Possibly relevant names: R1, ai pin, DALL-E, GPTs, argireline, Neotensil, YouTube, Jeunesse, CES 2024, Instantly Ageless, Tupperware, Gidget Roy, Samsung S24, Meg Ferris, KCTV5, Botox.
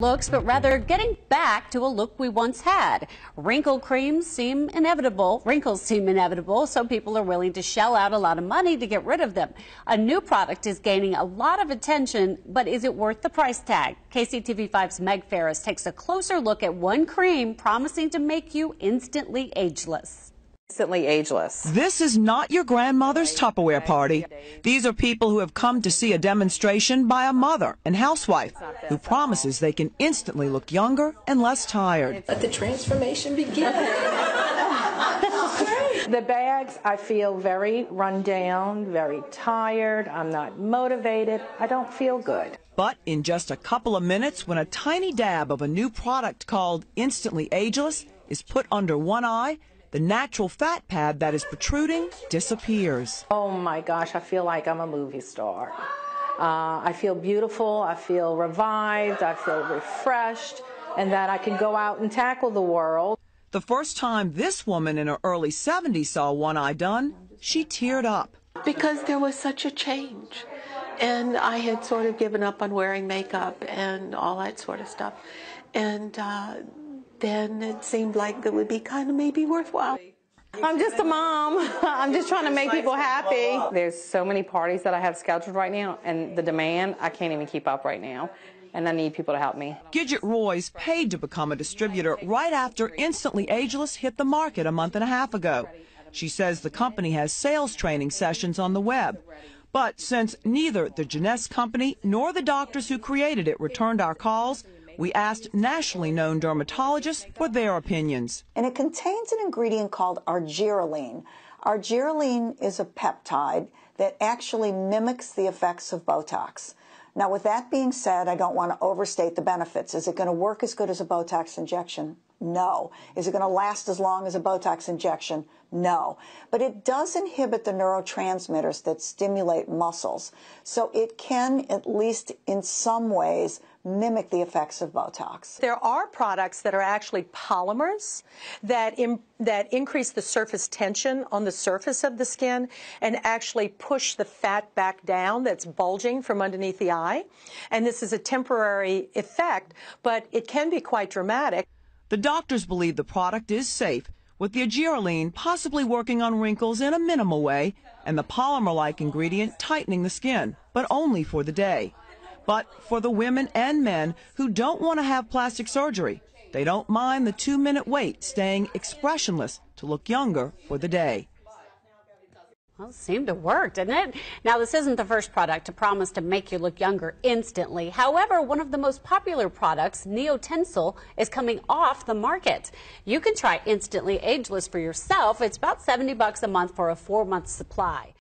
Looks, but rather getting back to a look we once had. Wrinkles seem inevitable, so people are willing to shell out a lot of money to get rid of them. A new product is gaining a lot of attention, but is it worth the price tag? KCTV5's Meg Ferris takes a closer look at one cream promising to make you instantly ageless. Instantly ageless. This is not your grandmother's Tupperware party. These are people who have come to see a demonstration by a mother and housewife who promises they can instantly look younger and less tired. Let the transformation begin. The bags, I feel very run down, very tired. I'm not motivated. I don't feel good. But in just a couple of minutes, when a tiny dab of a new product called Instantly Ageless is put under one eye, the natural fat pad that is protruding disappears. Oh my gosh, I feel like I'm a movie star. I feel beautiful, I feel revived, I feel refreshed, and that I can go out and tackle the world. The first time this woman in her early 70s saw one eye done, she teared up. Because there was such a change, and I had sort of given up on wearing makeup and all that sort of stuff, and then it seemed like it would be kind of maybe worthwhile. I'm just a mom. I'm just trying to make people happy. There's so many parties that I have scheduled right now, and the demand, I can't even keep up right now, and I need people to help me. Gidget Roy's paid to become a distributor right after Instantly Ageless hit the market a month and a half ago. She says the company has sales training sessions on the web. But since neither the Jeunesse company nor the doctors who created it returned our calls, we asked nationally known dermatologists for their opinions. And it contains an ingredient called argireline. Argireline is a peptide that actually mimics the effects of Botox. Now, with that being said, I don't want to overstate the benefits. Is it going to work as good as a Botox injection? No. Is it going to last as long as a Botox injection? No. But it does inhibit the neurotransmitters that stimulate muscles. So it can, at least in some ways, mimic the effects of Botox. There are products that are actually polymers that increase the surface tension on the surface of the skin and actually push the fat back down that's bulging from underneath the eye. And this is a temporary effect, but it can be quite dramatic. The doctors believe the product is safe, with the argireline possibly working on wrinkles in a minimal way and the polymer-like ingredient tightening the skin, but only for the day. But for the women and men who don't want to have plastic surgery, they don't mind the 2-minute wait staying expressionless to look younger for the day. Well, it seemed to work, didn't it? Now, this isn't the first product to promise to make you look younger instantly. However, one of the most popular products, Neotensil, is coming off the market. You can try Instantly Ageless for yourself. It's about $70 a month for a 4-month supply.